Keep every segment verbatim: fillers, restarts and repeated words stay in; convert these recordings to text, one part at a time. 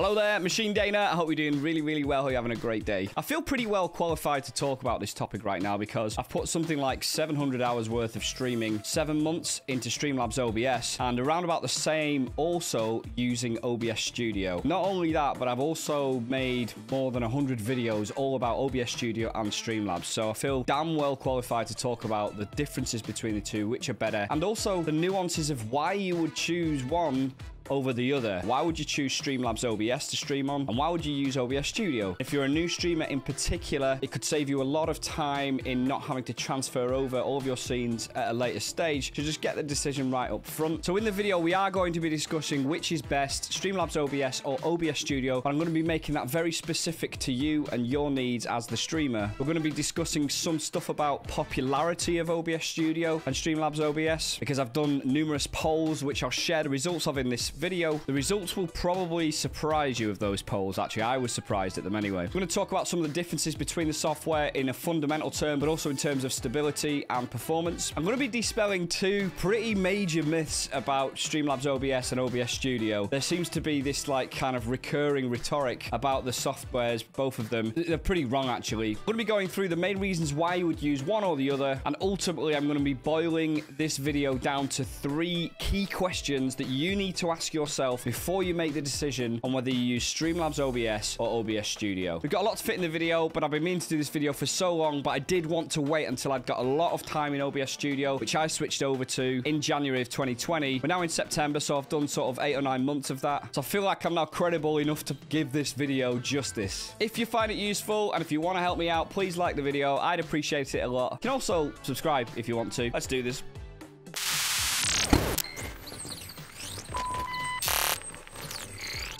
Hello there, Machine Dana. I hope you're doing really, really well. Hope you're having a great day. I feel pretty well qualified to talk about this topic right now because I've put something like seven hundred hours worth of streaming, seven months into Streamlabs O B S, and around about the same also using O B S Studio. Not only that, but I've also made more than one hundred videos all about O B S Studio and Streamlabs. So I feel damn well qualified to talk about the differences between the two, which are better, and also the nuances of why you would choose one over the other. Why would you choose Streamlabs O B S to stream on? And why would you use O B S Studio? If you're a new streamer in particular, it could save you a lot of time in not having to transfer over all of your scenes at a later stage. So just get the decision right up front. So in the video, we are going to be discussing which is best, Streamlabs O B S or O B S Studio. But I'm going to be making that very specific to you and your needs as the streamer. We're going to be discussing some stuff about popularity of O B S Studio and Streamlabs O B S, because I've done numerous polls, which I'll share the results of in this video. The results will probably surprise you of those polls. Actually, I was surprised at them anyway. I'm going to talk about some of the differences between the software in a fundamental term, but also in terms of stability and performance. I'm going to be dispelling two pretty major myths about Streamlabs O B S and O B S Studio. There seems to be this like kind of recurring rhetoric about the softwares, both of them. They're pretty wrong, actually. I'm going to be going through the main reasons why you would use one or the other, and ultimately I'm going to be boiling this video down to three key questions that you need to ask yourself before you make the decision on whether you use Streamlabs O B S or O B S Studio. We've got a lot to fit in the video, but I've been meaning to do this video for so long, but I did want to wait until I'd got a lot of time in O B S Studio, which I switched over to in January of twenty twenty. We're now in September, so I've done sort of eight or nine months of that. So I feel like I'm now credible enough to give this video justice. If you find it useful, and if you want to help me out, please like the video. I'd appreciate it a lot. You can also subscribe if you want to. Let's do this.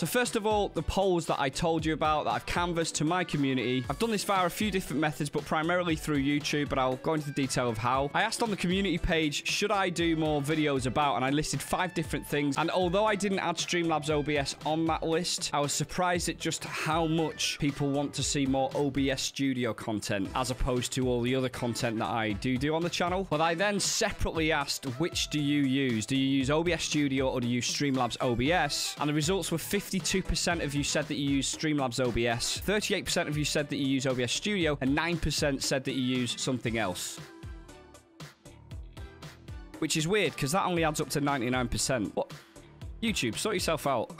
So first of all, the polls that I told you about that I've canvassed to my community. I've done this via a few different methods, but primarily through YouTube, but I'll go into the detail of how. I asked on the community page, should I do more videos about, and I listed five different things. And although I didn't add Streamlabs O B S on that list, I was surprised at just how much people want to see more O B S Studio content as opposed to all the other content that I do do on the channel. But I then separately asked, which do you use? Do you use O B S Studio or do you use Streamlabs O B S? And the results were fifty fifty-two percent of you said that you use Streamlabs O B S, thirty-eight percent of you said that you use O B S Studio, and nine percent said that you use something else. Which is weird, because that only adds up to ninety-nine percent. What? YouTube, sort yourself out.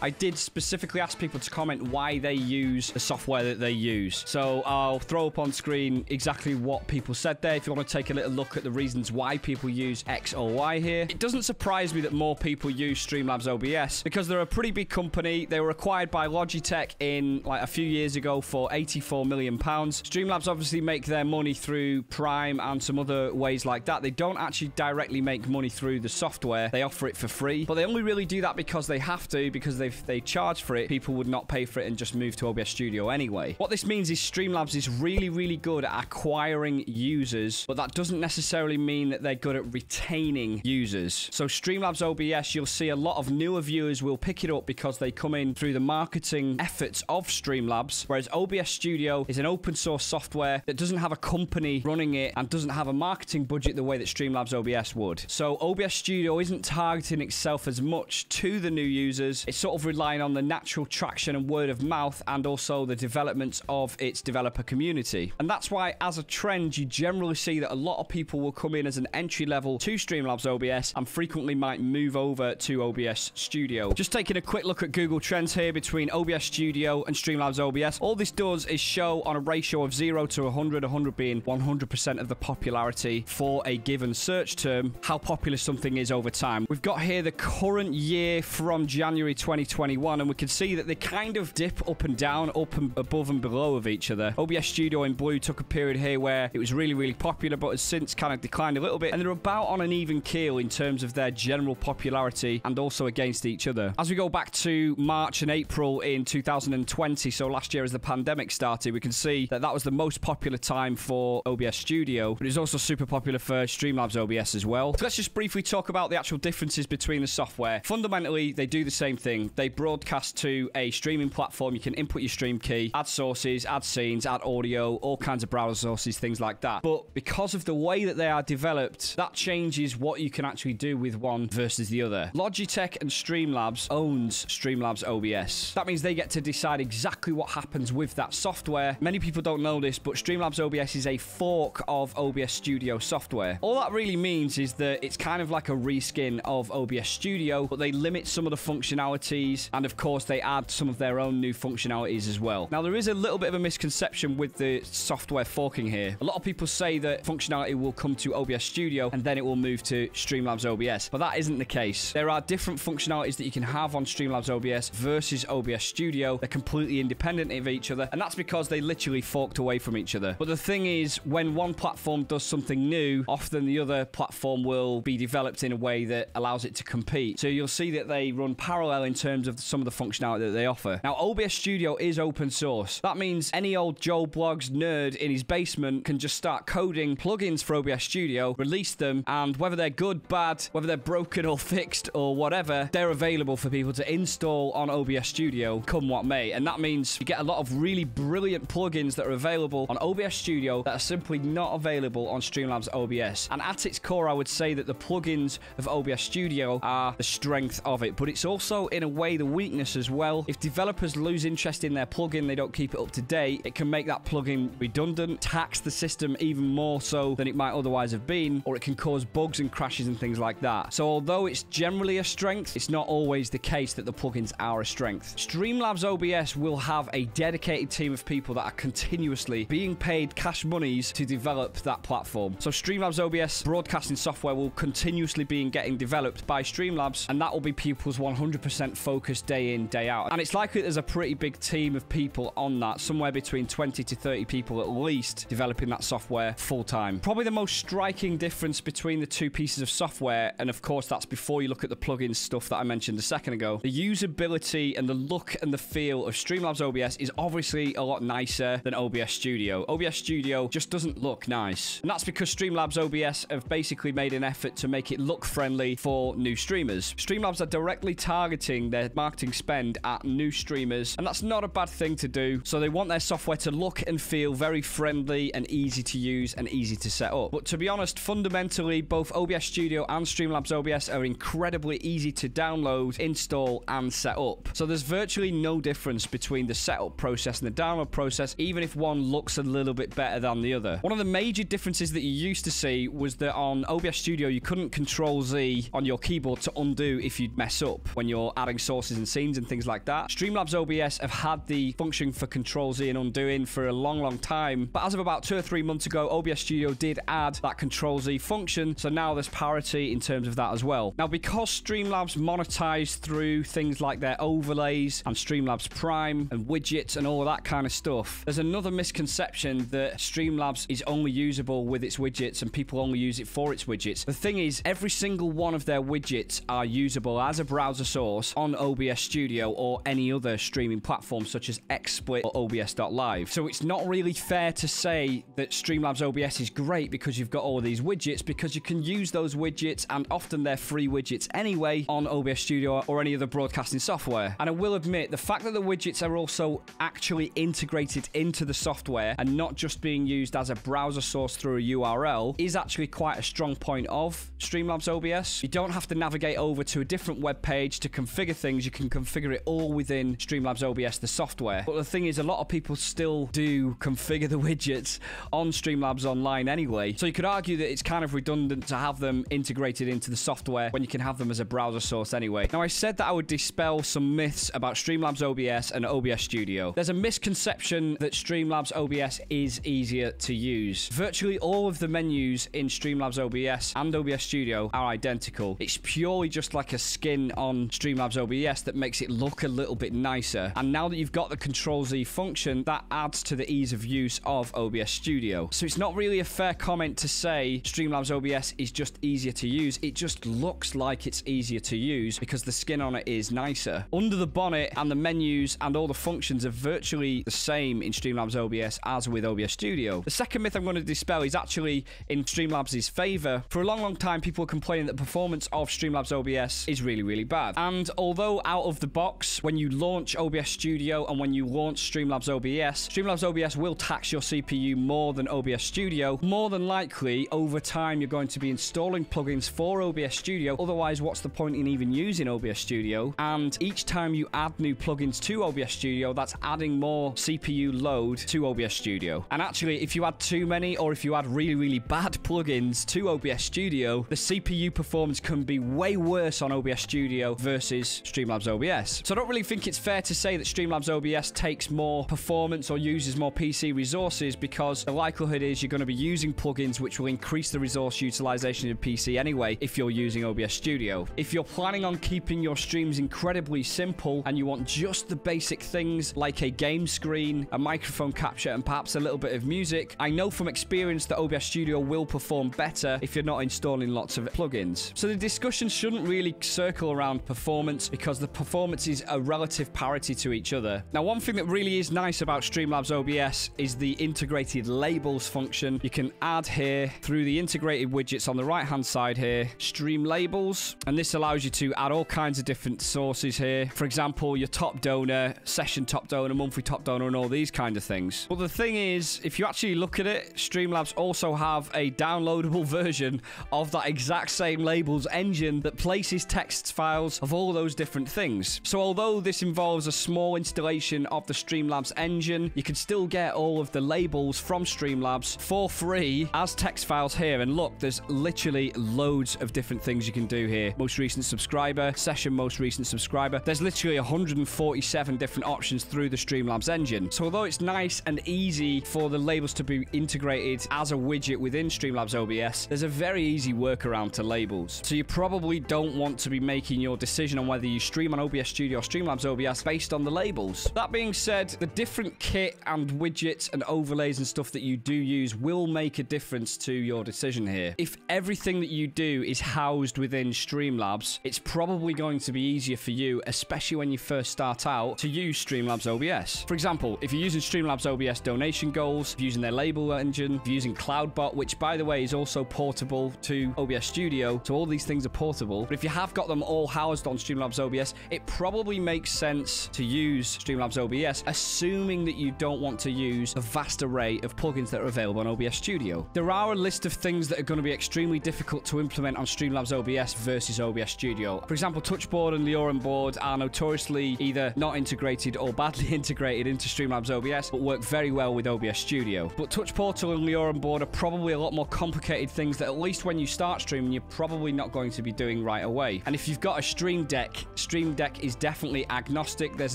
I did specifically ask people to comment why they use the software that they use. So I'll throw up on screen exactly what people said there if you want to take a little look at the reasons why people use X or Y here. It doesn't surprise me that more people use Streamlabs O B S because they're a pretty big company. They were acquired by Logitech in like a few years ago for eighty-four million pounds. Streamlabs obviously make their money through Prime and some other ways like that. They don't actually directly make money through the software. They offer it for free, but they only really do that because they have to, because if they charge for it, people would not pay for it and just move to O B S Studio anyway. What this means is Streamlabs is really, really good at acquiring users, but that doesn't necessarily mean that they're good at retaining users. So Streamlabs O B S, you'll see a lot of newer viewers will pick it up because they come in through the marketing efforts of Streamlabs, whereas O B S Studio is an open source software that doesn't have a company running it and doesn't have a marketing budget the way that Streamlabs O B S would. So O B S Studio isn't targeting itself as much to the new users. It's sort of relying on the natural traction and word of mouth, and also the developments of its developer community. And that's why, as a trend, you generally see that a lot of people will come in as an entry level to Streamlabs O B S and frequently might move over to O B S Studio. Just taking a quick look at Google Trends here between O B S Studio and Streamlabs O B S. All this does is show on a ratio of zero to one hundred, one hundred being one hundred percent of the popularity for a given search term, how popular something is over time. We've got here the current year from January twenty twenty-one, and we can see that they kind of dip up and down, up and above and below of each other. O B S Studio in blue took a period here where it was really, really popular, but has since kind of declined a little bit, and they're about on an even keel in terms of their general popularity and also against each other. As we go back to March and April in two thousand twenty, so last year as the pandemic started, we can see that that was the most popular time for O B S Studio, but it was also super popular for Streamlabs O B S as well. So let's just briefly talk about the actual differences between the software. Fundamentally, they do the same thing. stream. They broadcast to a streaming platform. You can input your stream key, add sources, add scenes, add audio, all kinds of browser sources, things like that. But because of the way that they are developed, that changes what you can actually do with one versus the other. Logitech and Streamlabs owns Streamlabs O B S. That means they get to decide exactly what happens with that software. Many people don't know this, but Streamlabs O B S is a fork of O B S Studio software. All that really means is that it's kind of like a reskin of O B S Studio, but they limit some of the functionalities, and of course they add some of their own new functionalities as well. Now, there is a little bit of a misconception with the software forking here. A lot of people say that functionality will come to O B S Studio and then it will move to Streamlabs O B S, but that isn't the case. There are different functionalities that you can have on Streamlabs O B S versus O B S Studio. They're completely independent of each other, and that's because they literally forked away from each other. But the thing is, when one platform does something new, often the other platform will be developed in a way that allows it to compete. So you'll see that they run parallel in terms of some of the functionality that they offer. Now, O B S Studio is open source. That means any old Joe Blogs nerd in his basement can just start coding plugins for O B S Studio, release them, and whether they're good, bad, whether they're broken or fixed or whatever, they're available for people to install on O B S Studio come what may. And that means you get a lot of really brilliant plugins that are available on O B S Studio that are simply not available on Streamlabs O B S. And at its core, I would say that the plugins of O B S Studio are the strength of it, but it's also in a way the weakness as well. If developers lose interest in their plugin, they don't keep it up to date, it can make that plugin redundant, tax the system even more so than it might otherwise have been, or it can cause bugs and crashes and things like that. So although it's generally a strength, it's not always the case that the plugins are a strength. Streamlabs O B S will have a dedicated team of people that are continuously being paid cash monies to develop that platform. So Streamlabs O B S broadcasting software will continuously be getting developed by Streamlabs, and that will be people's one hundred percent focus day in, day out. And it's likely there's a pretty big team of people on that, somewhere between twenty to thirty people at least, developing that software full time. Probably the most striking difference between the two pieces of software, and of course that's before you look at the plugin stuff that I mentioned a second ago, the usability and the look and the feel of Streamlabs O B S is obviously a lot nicer than O B S Studio. O B S Studio just doesn't look nice. And that's because Streamlabs O B S have basically made an effort to make it look friendly for new streamers. Streamlabs are directly targeting their marketing spend at new streamers, and that's not a bad thing to do. So they want their software to look and feel very friendly and easy to use and easy to set up. But to be honest, fundamentally, both O B S Studio and Streamlabs O B S are incredibly easy to download, install, and set up. So there's virtually no difference between the setup process and the download process, even if one looks a little bit better than the other. One of the major differences that you used to see was that on O B S Studio, you couldn't control Z on your keyboard to undo if you'd mess up when you're adding sources and scenes and things like that. Streamlabs O B S have had the function for control Z and undoing for a long, long time. But as of about two or three months ago, O B S Studio did add that control Z function. So now there's parity in terms of that as well. Now, because Streamlabs monetize through things like their overlays and Streamlabs Prime and widgets and all of that kind of stuff, there's another misconception that Streamlabs is only usable with its widgets and people only use it for its widgets. The thing is, every single one of their widgets are usable as a browser source on O B S Studio or any other streaming platform such as XSplit or O B S dot live. So it's not really fair to say that Streamlabs O B S is great because you've got all of these widgets, because you can use those widgets, and often they're free widgets anyway, on O B S Studio or any other broadcasting software. And I will admit, the fact that the widgets are also actually integrated into the software and not just being used as a browser source through a U R L is actually quite a strong point of Streamlabs O B S. You don't have to navigate over to a different web page to configure things. You can configure it all within Streamlabs O B S, the software. But the thing is, a lot of people still do configure the widgets on Streamlabs Online anyway. So you could argue that it's kind of redundant to have them integrated into the software when you can have them as a browser source anyway. Now, I said that I would dispel some myths about Streamlabs O B S and O B S Studio. There's a misconception that Streamlabs O B S is easier to use. Virtually all of the menus in Streamlabs O B S and O B S Studio are identical. It's purely just like a skin on Streamlabs O B S that makes it look a little bit nicer. And now that you've got the Control Z function, that adds to the ease of use of O B S Studio. So it's not really a fair comment to say Streamlabs O B S is just easier to use. It just looks like it's easier to use because the skin on it is nicer. Under the bonnet and the menus and all the functions are virtually the same in Streamlabs O B S as with O B S Studio. The second myth I'm going to dispel is actually in Streamlabs' favor. For a long, long time, people complained that the performance of Streamlabs O B S is really, really bad. And although although out of the box, when you launch O B S Studio and when you launch Streamlabs O B S, Streamlabs O B S will tax your C P U more than O B S Studio. More than likely, over time, you're going to be installing plugins for O B S Studio. Otherwise, what's the point in even using O B S Studio? And each time you add new plugins to O B S Studio, that's adding more C P U load to O B S Studio. And actually, if you add too many or if you add really, really bad plugins to O B S Studio, the C P U performance can be way worse on O B S Studio versus Streamlabs O B S. So I don't really think it's fair to say that Streamlabs O B S takes more performance or uses more P C resources, because the likelihood is you're going to be using plugins which will increase the resource utilization of P C anyway if you're using O B S Studio. If you're planning on keeping your streams incredibly simple and you want just the basic things like a game screen, a microphone capture, and perhaps a little bit of music, I know from experience that O B S Studio will perform better if you're not installing lots of plugins. So the discussion shouldn't really circle around performance, because the performances are relative parity to each other. Now, one thing that really is nice about Streamlabs O B S is the integrated labels function. You can add here through the integrated widgets on the right hand side here, stream labels, and this allows you to add all kinds of different sources here. For example, your top donor, session top donor, monthly top donor, and all these kind of things. But the thing is, if you actually look at it, Streamlabs also have a downloadable version of that exact same labels engine that places text files of all those different things. So although this involves a small installation of the Streamlabs engine, you can still get all of the labels from Streamlabs for free as text files here. And look, there's literally loads of different things you can do here. Most recent subscriber, session most recent subscriber. There's literally one hundred forty-seven different options through the Streamlabs engine. So although it's nice and easy for the labels to be integrated as a widget within Streamlabs O B S, there's a very easy workaround to labels. So you probably don't want to be making your decision on whether you stream on O B S Studio or Streamlabs O B S based on the labels. That being said, the different kit and widgets and overlays and stuff that you do use will make a difference to your decision here. If everything that you do is housed within Streamlabs, it's probably going to be easier for you, especially when you first start out, to use Streamlabs O B S. For example, if you're using Streamlabs O B S donation goals, if you're using their label engine, if you're using Cloudbot, which by the way is also portable to O B S Studio, so all these things are portable, but if you have got them all housed on Streamlabs O B S, it probably makes sense to use Streamlabs O B S, assuming that you don't want to use a vast array of plugins that are available on O B S Studio. There are a list of things that are going to be extremely difficult to implement on Streamlabs O B S versus O B S Studio. For example, TouchBoard and LioranBoard are notoriously either not integrated or badly integrated into Streamlabs O B S, but work very well with O B S Studio. But Touch Portal and LioranBoard are probably a lot more complicated things that, at least when you start streaming, you're probably not going to be doing right away. And if you've got a Stream Deck, Stream Deck is definitely agnostic. There's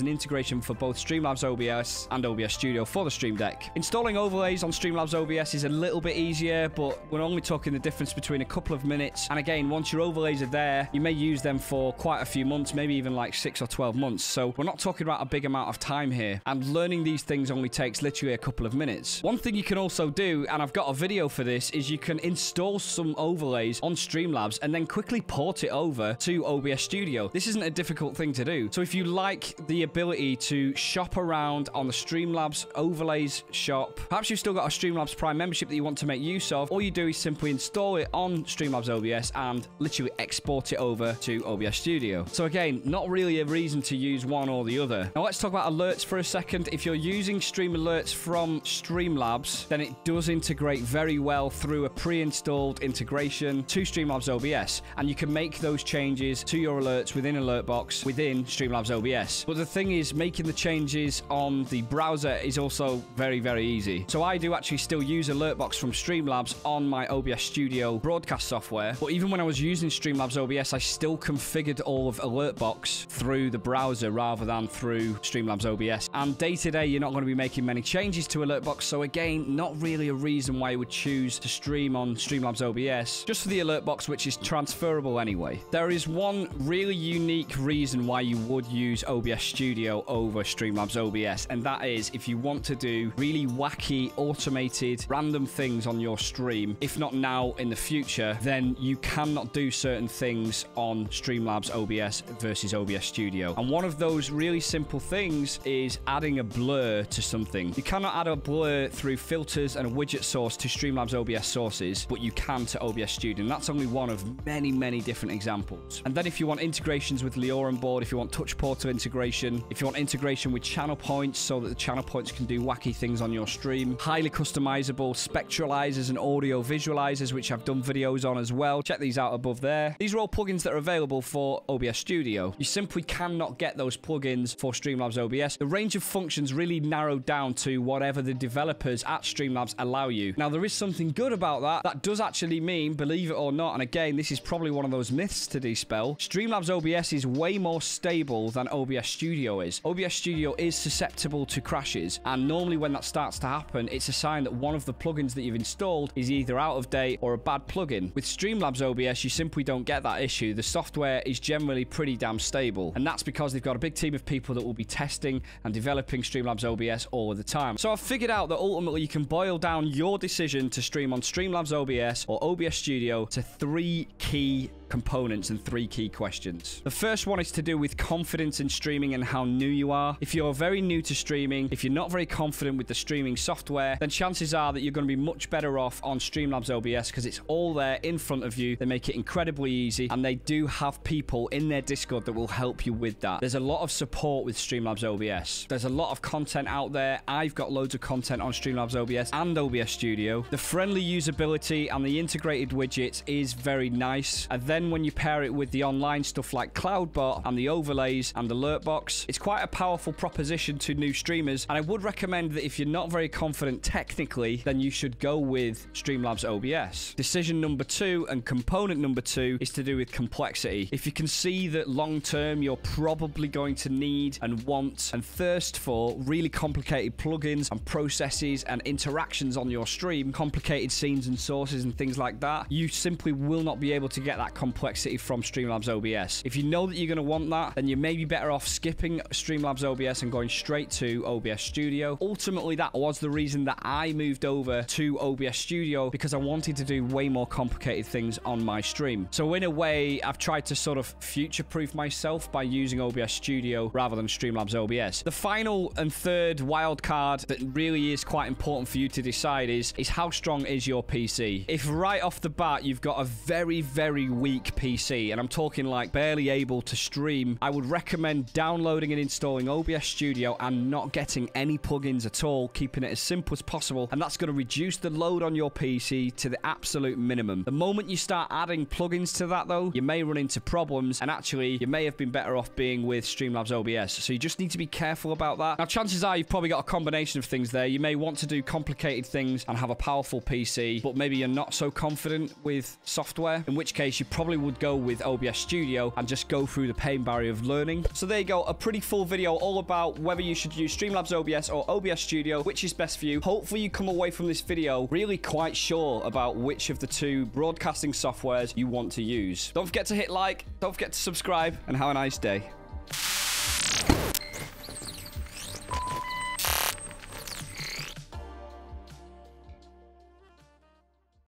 an integration for both Streamlabs O B S and O B S Studio for the Stream Deck. Installing overlays on Streamlabs O B S is a little bit easier, but we're only talking the difference between a couple of minutes. And again, once your overlays are there, you may use them for quite a few months, maybe even like six or twelve months. So we're not talking about a big amount of time here. And learning these things only takes literally a couple of minutes. One thing you can also do, and I've got a video for this, is you can install some overlays on Streamlabs and then quickly port it over to O B S Studio. This isn't a difficult thing to do. So if you like the ability to shop around on the Streamlabs overlays shop, perhaps you've still got a Streamlabs Prime membership that you want to make use of, all you do is simply install it on Streamlabs O B S and literally export it over to O B S Studio. So again, not really a reason to use one or the other. Now let's talk about alerts for a second. If you're using Stream Alerts from Streamlabs, then it does integrate very well through a pre-installed integration to Streamlabs O B S, and you can make those changes to your alerts within Alertbox within Streamlabs O B S. But the thing is, making the changes on the browser is also very, very easy. So I do actually still use Alertbox from Streamlabs on my O B S Studio broadcast software, but even when I was using Streamlabs O B S, I still configured all of Alertbox through the browser rather than through Streamlabs O B S. And day to day, you're not going to be making many changes to Alertbox, so again, not really a reason why you would choose to stream on Streamlabs O B S, just for the Alertbox, which is transferable anyway. There is one really unique reason why you would use O B S Studio over Streamlabs O B S, and that is if you want to do really wacky, automated, random things on your stream, if not now, in the future, then you cannot do certain things on Streamlabs O B S versus O B S Studio. And one of those really simple things is adding a blur to something. You cannot add a blur through filters and a widget source to Streamlabs O B S sources, but you can to O B S Studio. And that's only one of many, many different examples. And then if you want integrations with with LioranBoard, if you want Touch Portal integration, if you want integration with channel points so that the channel points can do wacky things on your stream, highly customizable spectralizers and audio visualizers, which I've done videos on as well. Check these out above there. These are all plugins that are available for O B S Studio. You simply cannot get those plugins for Streamlabs O B S. The range of functions really narrowed down to whatever the developers at Streamlabs allow you. Now, there is something good about that. That does actually mean, believe it or not, and again, this is probably one of those myths to dispel, Streamlabs O B S is way more stable than O B S Studio is. O B S Studio is susceptible to crashes, and normally when that starts to happen, it's a sign that one of the plugins that you've installed is either out of date or a bad plugin. With Streamlabs O B S, you simply don't get that issue. The software is generally pretty damn stable, and that's because they've got a big team of people that will be testing and developing Streamlabs O B S all of the time. So I've figured out that ultimately you can boil down your decision to stream on Streamlabs O B S or O B S Studio to three key components and three key questions. The first one is to do with confidence in streaming and how new you are. If you're very new to streaming, if you're not very confident with the streaming software, then chances are that you're going to be much better off on Streamlabs O B S because it's all there in front of you. They make it incredibly easy, and they do have people in their Discord that will help you with that. There's a lot of support with Streamlabs O B S. There's a lot of content out there. I've got loads of content on Streamlabs O B S and O B S Studio. The friendly usability and the integrated widgets is very nice. And then Then when you pair it with the online stuff like Cloudbot and the overlays and the alert box, it's quite a powerful proposition to new streamers. And I would recommend that if you're not very confident technically, then you should go with Streamlabs O B S. Decision number two and component number two is to do with complexity. If you can see that long term, you're probably going to need and want and thirst for really complicated plugins and processes and interactions on your stream, complicated scenes and sources and things like that, you simply will not be able to get that complexity complexity from Streamlabs O B S. If you know that you're going to want that, then you may be better off skipping Streamlabs O B S and going straight to O B S Studio. Ultimately, that was the reason that I moved over to O B S Studio, because I wanted to do way more complicated things on my stream. So in a way, I've tried to sort of future-proof myself by using O B S Studio rather than Streamlabs O B S. The final and third wild card that really is quite important for you to decide is, is how strong is your P C? If right off the bat, you've got a very, very weak P C, and I'm talking like barely able to stream, I would recommend downloading and installing O B S Studio and not getting any plugins at all, keeping it as simple as possible, and that's going to reduce the load on your P C to the absolute minimum. The moment you start adding plugins to that though, you may run into problems, and actually you may have been better off being with Streamlabs O B S, so you just need to be careful about that. Now, chances are you've probably got a combination of things there. You may want to do complicated things and have a powerful P C, but maybe you're not so confident with software, in which case you probably Probably would go with O B S Studio and just go through the pain barrier of learning. So there you go, a pretty full video all about whether you should use Streamlabs O B S or O B S Studio, which is best for you. Hopefully you come away from this video really quite sure about which of the two broadcasting softwares you want to use. Don't forget to hit like, don't forget to subscribe, and have a nice day.